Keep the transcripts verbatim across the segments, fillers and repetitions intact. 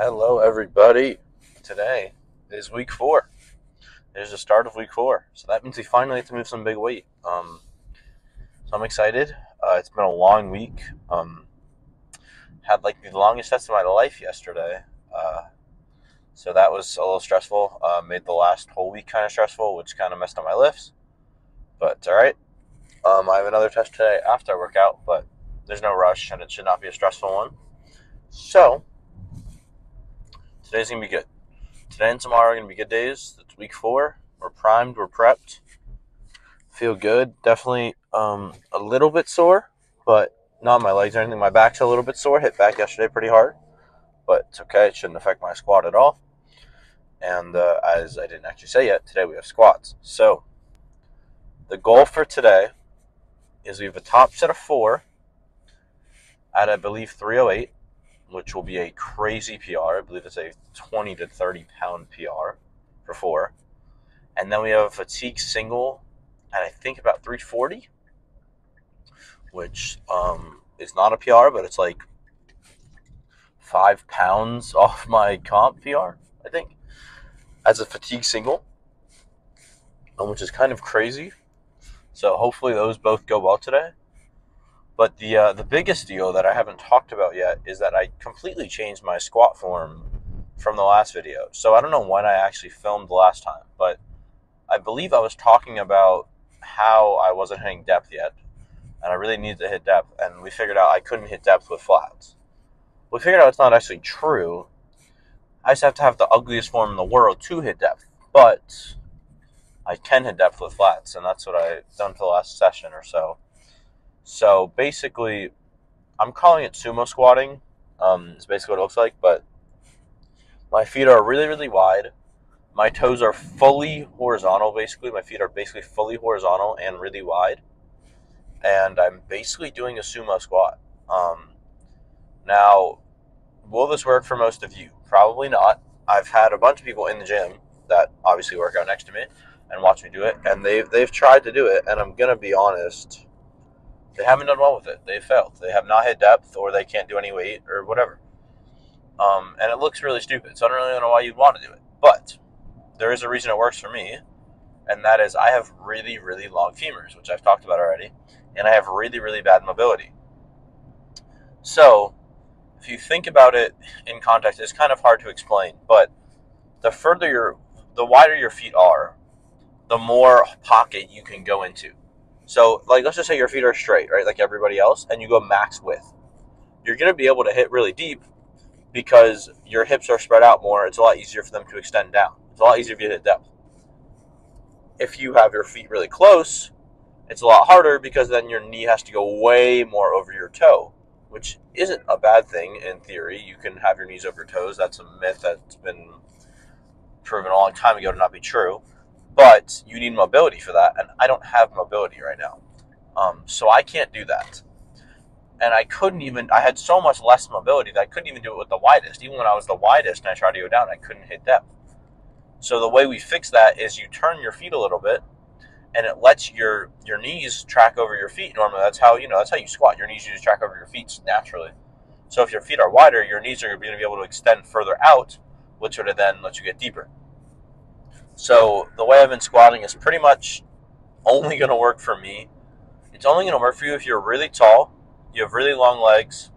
Hello everybody. Today is week four. It is the start of week four. So that means we finally get to move some big weight. Um, so I'm excited. Uh, it's been a long week. Um, had like the longest test of my life yesterday. Uh, so that was a little stressful. Uh, made the last whole week kind of stressful, which kind of messed up my lifts. But it's all right. Um, I have another test today after I work out, but there's no rush and it should not be a stressful one. So today's going to be good. Today and tomorrow are going to be good days. It's week four. We're primed. We're prepped. Feel good. Definitely um, a little bit sore, but not my legs or anything. My back's a little bit sore. Hit back yesterday pretty hard, but it's okay. It shouldn't affect my squat at all. And uh, as I didn't actually say yet, today we have squats. So the goal for today is we have a top set of four at, I believe, three oh eight. Which will be a crazy P R. I believe it's a twenty to thirty pound P R for four. And then we have a fatigue single at, I think, about three forty, which um, is not a P R, but it's like five pounds off my comp P R, I think, as a fatigue single, which is kind of crazy. So hopefully those both go well today. But the uh, the biggest deal that I haven't talked about yet is that I completely changed my squat form from the last video. So I don't know when I actually filmed the last time, but I believe I was talking about how I wasn't hitting depth yet, and I really needed to hit depth, and we figured out I couldn't hit depth with flats. We figured out it's not actually true. I just have to have the ugliest form in the world to hit depth, but I can hit depth with flats, and that's what I've done for the last session or so. So basically, I'm calling it sumo squatting. Um, it's basically what it looks like, but my feet are really, really wide. My toes are fully horizontal, basically. My feet are basically fully horizontal and really wide. And I'm basically doing a sumo squat. Um, now, will this work for most of you? Probably not. I've had a bunch of people in the gym that obviously work out next to me and watch me do it, and they've, they've tried to do it, and I'm going to be honest, they haven't done well with it. They failed. They have not hit depth, or they can't do any weight, or whatever. Um, and it looks really stupid, so I don't really know why you'd want to do it. But there is a reason it works for me, and that is I have really, really long femurs, which I've talked about already, and I have really, really bad mobility. So if you think about it in context, it's kind of hard to explain, but the further your, the wider your feet are, the more pocket you can go into. So, like, let's just say your feet are straight, right, like everybody else, and you go max width. You're going to be able to hit really deep because your hips are spread out more. It's a lot easier for them to extend down. It's a lot easier if you hit depth. If you have your feet really close, it's a lot harder because then your knee has to go way more over your toe, which isn't a bad thing in theory. You can have your knees over your toes. That's a myth that's been proven a long time ago to not be true. But you need mobility for that, and I don't have mobility right now. Um, so I can't do that. And I couldn't even, I had so much less mobility that I couldn't even do it with the widest. Even when I was the widest and I tried to go down, I couldn't hit depth. So the way we fix that is you turn your feet a little bit, and it lets your, your knees track over your feet. Normally, that's how, you know, that's how you squat. Your knees usually track over your feet naturally. So if your feet are wider, your knees are going to be able to extend further out, which would then let you get deeper. So the way I've been squatting is pretty much only going to work for me. It's only going to work for you if you're really tall, you have really long legs,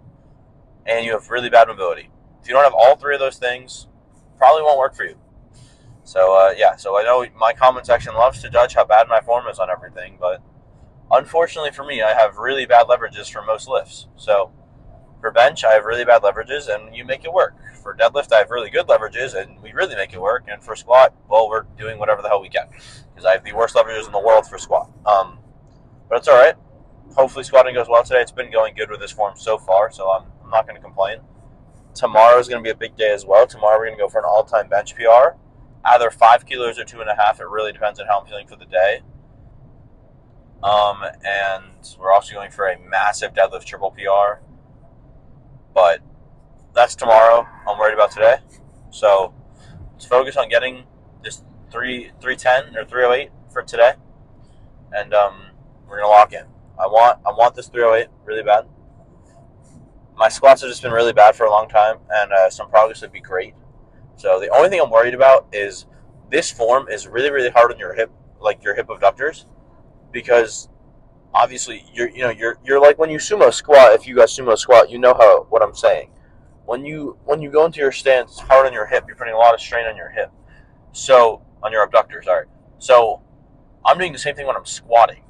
and you have really bad mobility. If you don't have all three of those things, probably won't work for you. So uh, yeah, so I know my comment section loves to judge how bad my form is on everything, but unfortunately for me, I have really bad leverages for most lifts. So for bench, I have really bad leverages, and you make it work. For deadlift, I have really good leverages, and we really make it work. And for squat, well, we're doing whatever the hell we can, because I have the worst leverages in the world for squat. Um, but it's all right. Hopefully squatting goes well today. It's been going good with this form so far, so I'm, I'm not going to complain. Tomorrow is going to be a big day as well. Tomorrow we're going to go for an all-time bench P R, either five kilos or two and a half. It really depends on how I'm feeling for the day. Um, and we're also going for a massive deadlift triple P R. But that's tomorrow. I'm worried about today. So let's focus on getting this three ten or three oh eight for today. And um, we're going to lock in. I want I want this three oh eight really bad. my squats have just been really bad for a long time, and uh, some progress would be great. So the only thing I'm worried about is this form is really, really hard on your hip, like your hip abductors, because obviously you're, you know, you're, you're like when you sumo squat, if you got sumo squat, you know how, what I'm saying. When you, when you go into your stance hard on your hip, you're putting a lot of strain on your hip. So on your abductors, all right. So I'm doing the same thing when I'm squatting,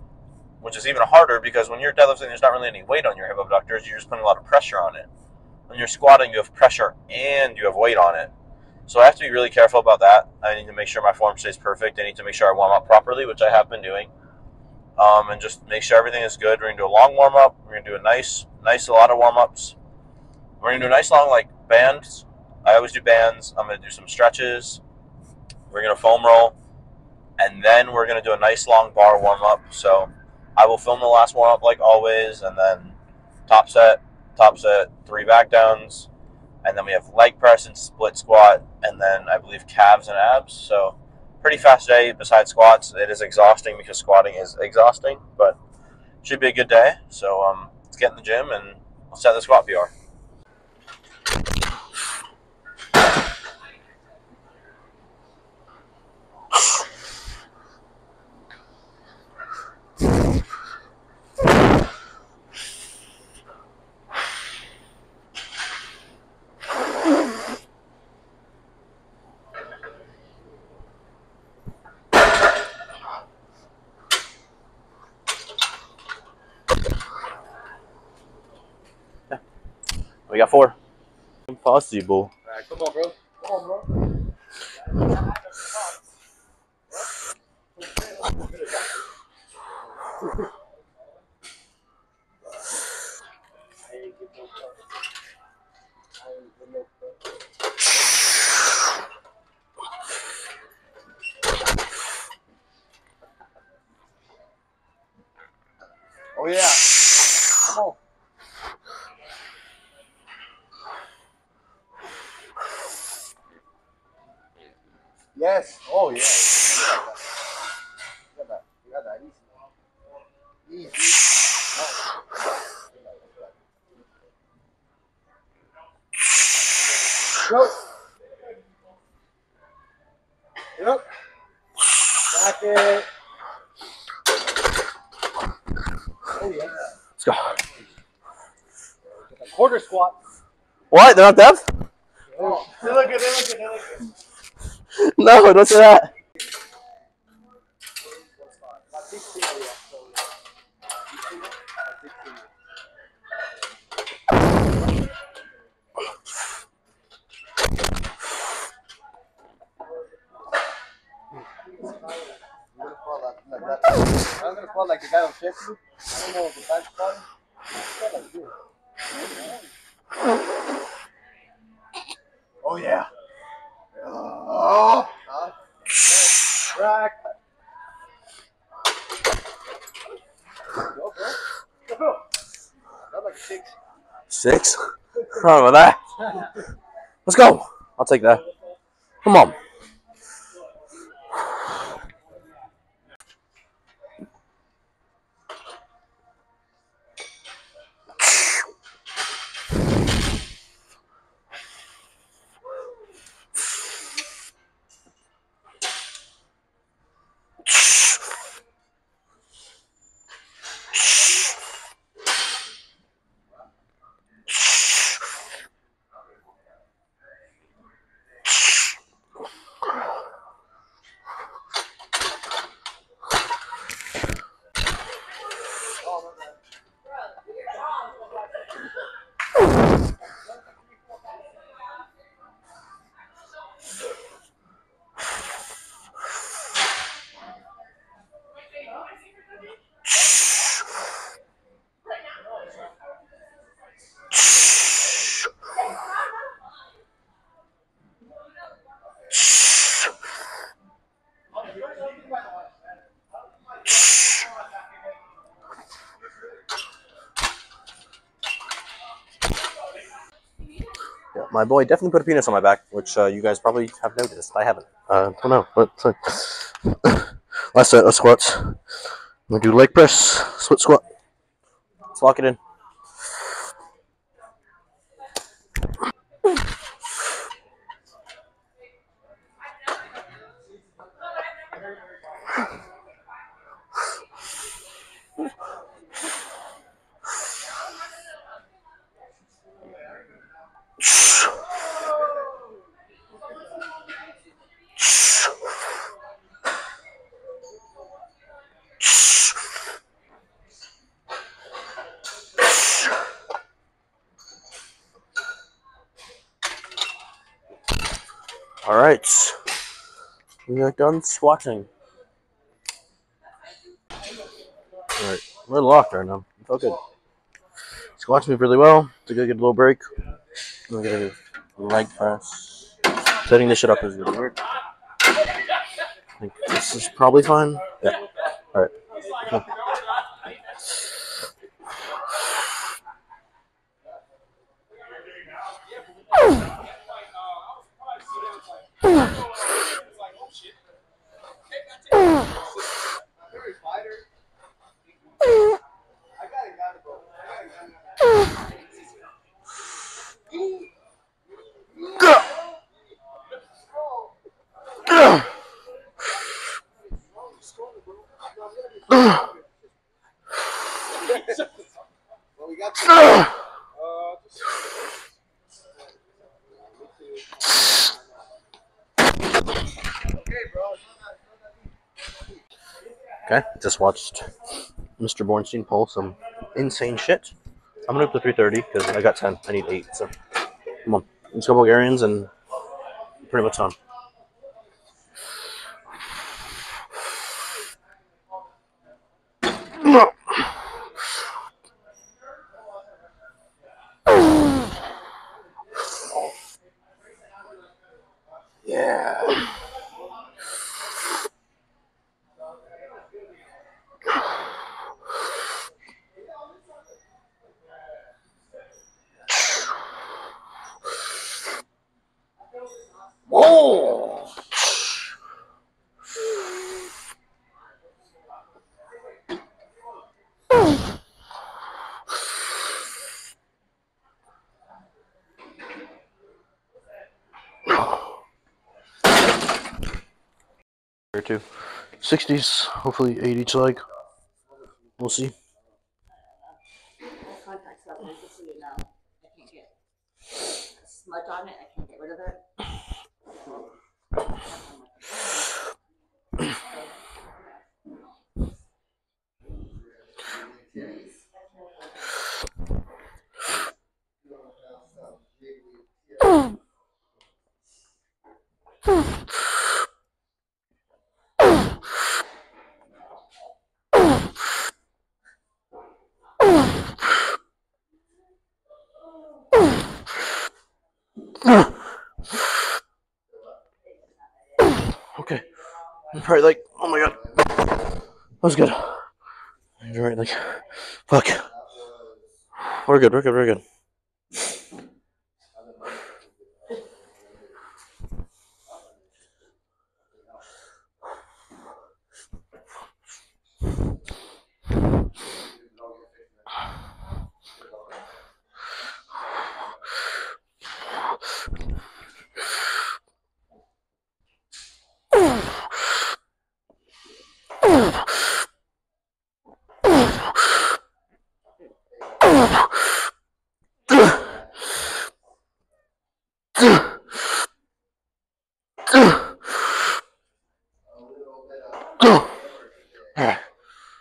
which is even harder because when you're deadlifting, there's not really any weight on your hip abductors. You're just putting a lot of pressure on it. When you're squatting, you have pressure and you have weight on it. So I have to be really careful about that. I need to make sure my form stays perfect. I need to make sure I warm up properly, which I have been doing. Um, and just make sure everything is good. We're going to do a long warm-up. We're going to do a nice, nice, a lot of warm-ups. We're going to do a nice long, like, bands. I always do bands. I'm going to do some stretches. We're going to foam roll. And then we're going to do a nice long bar warm-up. So I will film the last warm-up like always. And then top set, top set, three back downs. And then we have leg press and split squat, and then I believe calves and abs. So pretty fast day besides squats. It is exhausting because squatting is exhausting, but should be a good day. So um, let's get in the gym and I'll set the squat P R. We got four. Impossible. Alright, come on, bro. Come on, bro. Oh yeah. Come on. Yes. Oh, yeah. You got that. You got that. You got that. Easy. Easy. Go. Get up. Back it. Oh, yeah. Let's go. Quarter squat. What? They're not depth? Oh. They look good. They look good. They look good. No, don't do that. I'm gonna fall like the guy on fifty. I don't know if the back's falling. I'm gonna fall like this. Oh yeah. Oh! Huh? Rack! Go, bro. Go, bro. That's like a six. Six? What's wrong with that? Let's go. I'll take that. Come on. My boy definitely put a penis on my back, which uh, you guys probably have noticed. I haven't. Uh, I don't know. Last set of squats. I'm going to do leg press, split squat. Let's lock it in. All right, we are done swatching. All right, we're locked right now. It's all good. Squats me really well. It's a good, good little break. I'm gonna leg press. Setting this shit up is gonna work. I think this is probably fine. Yeah. All right. Huh. Okay, just watched Mister Bornstein pull some insane shit. I'm gonna go up to three thirty because I got ten. I need eight. So come on, let's go Bulgarians and pretty much on. Two sixties, hopefully eight each leg. We'll see. Smudge on it. I can't get rid of it. Okay. Right leg. Oh my god. That was good. Right leg. Fuck. We're good. We're good. We're good.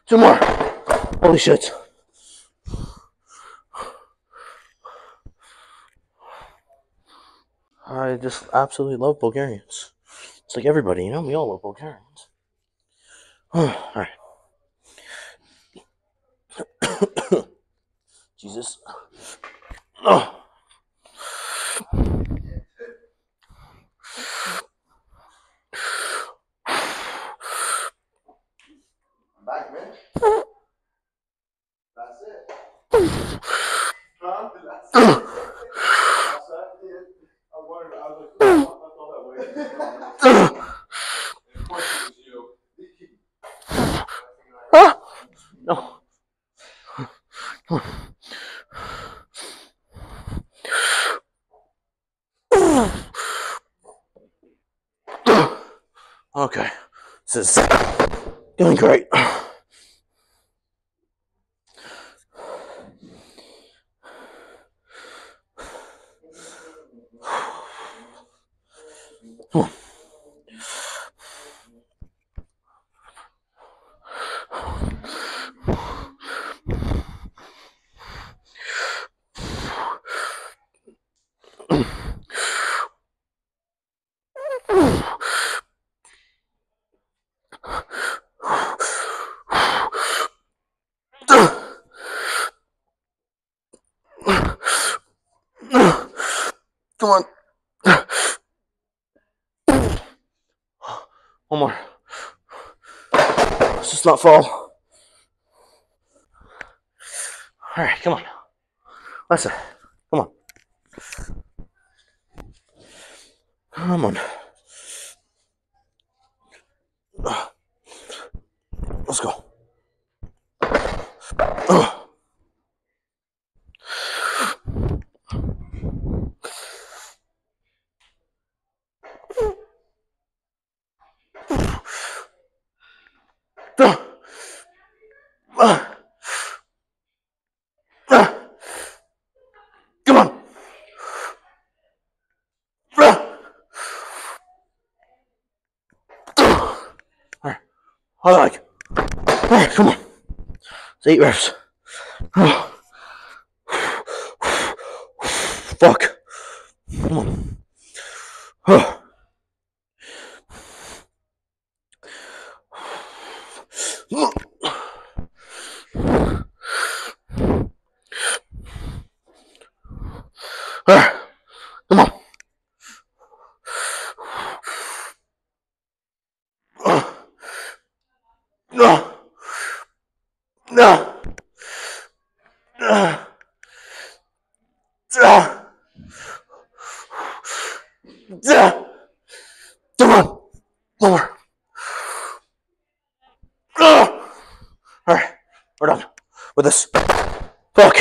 Two more. Holy shit. I just absolutely love Bulgarians. It's like everybody, you know, we all love Bulgarians. All right. Jesus. Oh. Okay, this is doing great. Come on. Come on. One more. Let's just not fall. All right, come on. Listen, come on. Come on. Let's go. Oh. Come on. All right. Hold on. All right, come on. It's eight reps. Oh. Fuck. Come on. Oh. No, no, no, no, no, come on, one more. All right, we're done with this. Fuck.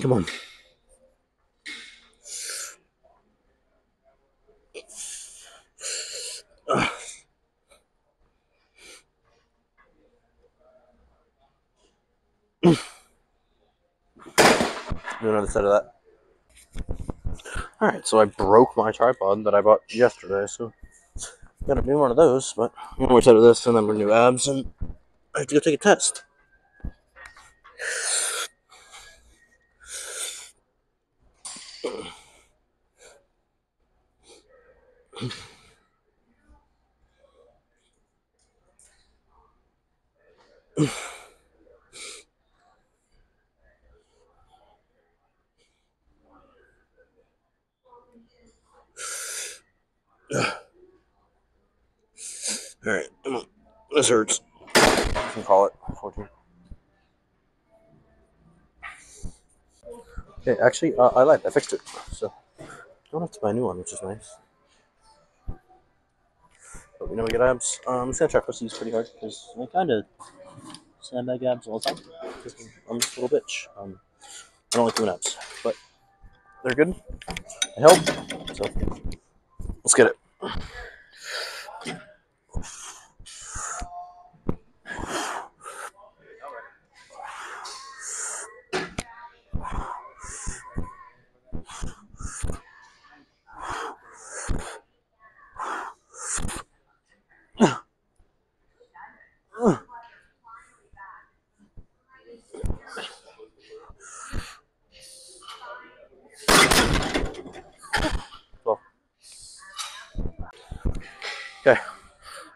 Come on. Uh. Do another side of that. All right, so I broke my tripod that I bought yesterday, so gotta do one of those, but I'm gonna wait out of this and then we're new abs and I have to go take a test. All right, come on. This hurts. I can call it fourteen. Okay, actually, uh, I lied. I fixed it, so I don't have to buy a new one, which is nice. But we know we get abs. Um, I'm just gonna try press these pretty hard because I kind of sandbag abs all the time. I'm just a little bitch. Um, I don't like doing abs, but they're good. They help. So let's get it. Okay,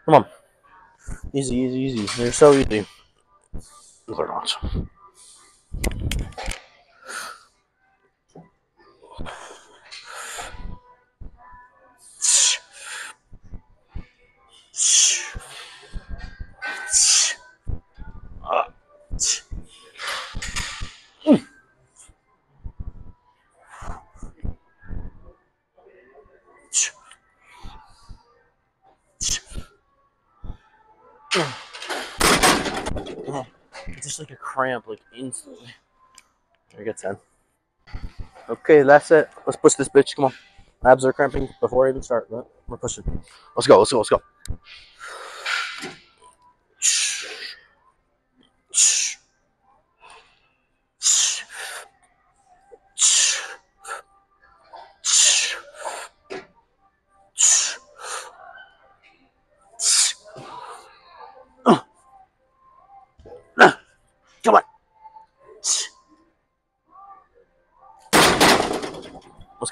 come on. Easy, easy, easy. They're so easy. No, they're not. It's just like a cramp, like instantly. There you go, ten. Okay, that's it. Let's push this bitch. Come on. My abs are cramping before I even start, but we're pushing. Let's go, let's go, let's go.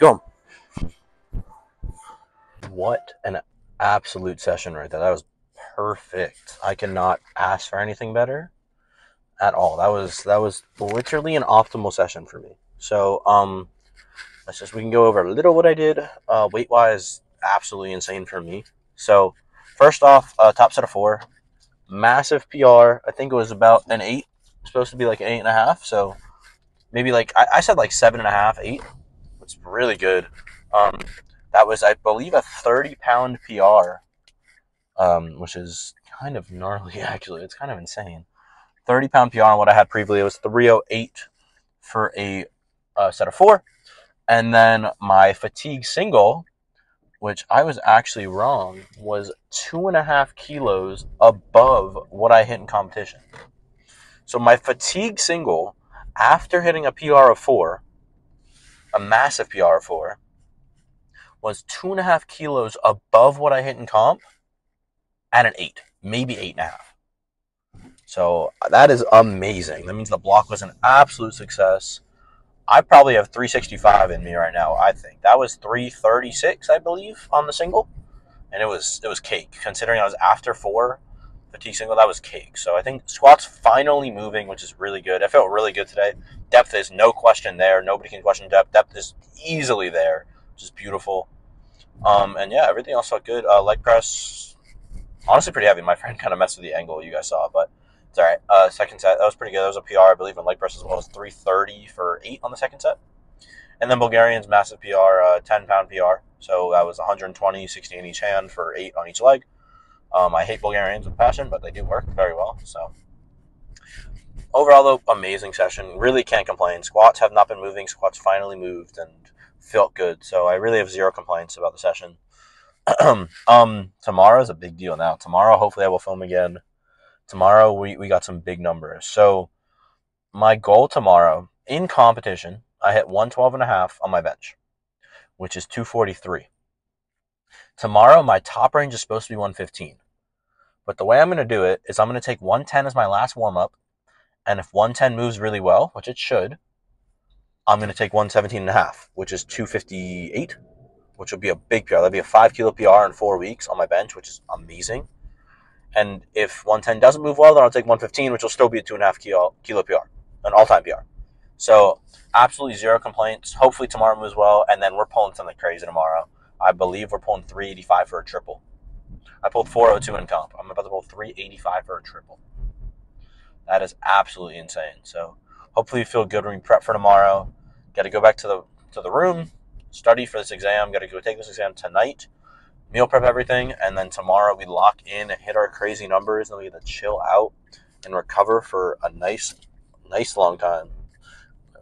go. What an absolute session right there. That was perfect. I cannot ask for anything better at all. That was that was literally an optimal session for me. So um let's just we can go over a little what I did. Uh weight wise, absolutely insane for me. So first off, uh top set of four, massive P R. I think it was about an eight. Supposed to be like an eight and a half, so maybe like I, I said like seven and a half, eight. It's really good. Um that was, I believe, a thirty pound P R, um, which is kind of gnarly actually. It's kind of insane. thirty pound P R on what I had previously. It was three oh eight for a uh, set of four. And then my fatigue single, which I was actually wrong, was two and a half kilos above what I hit in competition. So my fatigue single, after hitting a P R of four, a massive P R of four, was two and a half kilos above what I hit in comp at an eight, maybe eight and a half. So that is amazing. That means the block was an absolute success. I probably have three sixty-five in me right now, I think. That was three thirty-six, I believe, on the single. And it was it was cake. Considering I was after four fatigue single, that was cake. So I think squat's finally moving, which is really good. I felt really good today. Depth is no question there. Nobody can question depth. Depth is easily there, which is beautiful. Um, and yeah, everything else felt good. Uh, leg press, honestly pretty heavy. My friend kind of messed with the angle you guys saw, but it's all right. Uh, second set, that was pretty good. That was a P R, I believe, in leg press as well. It was three thirty for eight on the second set. And then Bulgarian's massive P R, uh, ten pound P R. So that was one hundred twenty, sixty in each hand for eight on each leg. Um, I hate Bulgarians with passion, but they do work very well. So overall, though, amazing session. Really can't complain. Squats have not been moving. Squats finally moved and felt good. So I really have zero complaints about the session. um, tomorrow's a big deal now. Tomorrow, hopefully I will film again. Tomorrow, we, we got some big numbers. So my goal tomorrow, in competition, I hit one twelve and a half on my bench, which is two forty-three. Tomorrow, my top range is supposed to be one fifteen. But the way I'm going to do it is I'm going to take one ten as my last warm-up. And if one ten moves really well, which it should, I'm going to take one seventeen and a half, which is two fifty-eight, which will be a big P R. That'll be a five kilo P R in four weeks on my bench, which is amazing. And if one ten doesn't move well, then I'll take one fifteen, which will still be a two and a half kilo, kilo P R, an all-time P R. So absolutely zero complaints. Hopefully tomorrow moves well, and then we're pulling something crazy tomorrow. I believe we're pulling three eighty-five for a triple. I pulled four oh two in comp. I'm about to pull three eighty-five for a triple. That is absolutely insane. So hopefully you feel good when you prep for tomorrow. Got to go back to the to the room, study for this exam. Got to go take this exam tonight. Meal prep everything, and then tomorrow we lock in and hit our crazy numbers, and we get to chill out and recover for a nice, nice long time.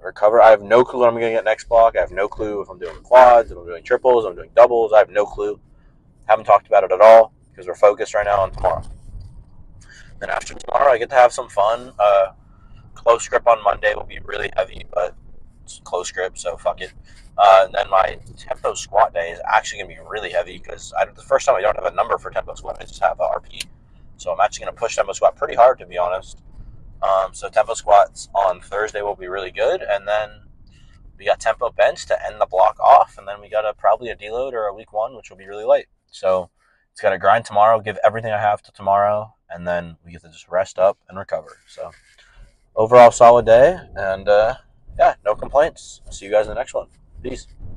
Recover. I have no clue what I'm going to get next block. I have no clue if I'm doing quads, if I'm doing triples, if I'm doing doubles. I have no clue. Haven't talked about it at all because we're focused right now on tomorrow. Then after tomorrow, I get to have some fun. Uh, close grip on Monday will be really heavy, but it's close grip, so fuck it. Uh, and then my tempo squat day is actually going to be really heavy because I, the first time I don't have a number for tempo squat, I just have a R P. So I'm actually going to push tempo squat pretty hard, to be honest. Um, so tempo squats on Thursday will be really good. And then we got tempo bench to end the block off. And then we got a, probably a deload or a week one, which will be really light. So it's got to grind tomorrow, give everything I have to tomorrow. And then we get to just rest up and recover. So overall solid day. And uh, yeah, no complaints. I'll see you guys in the next one. Peace.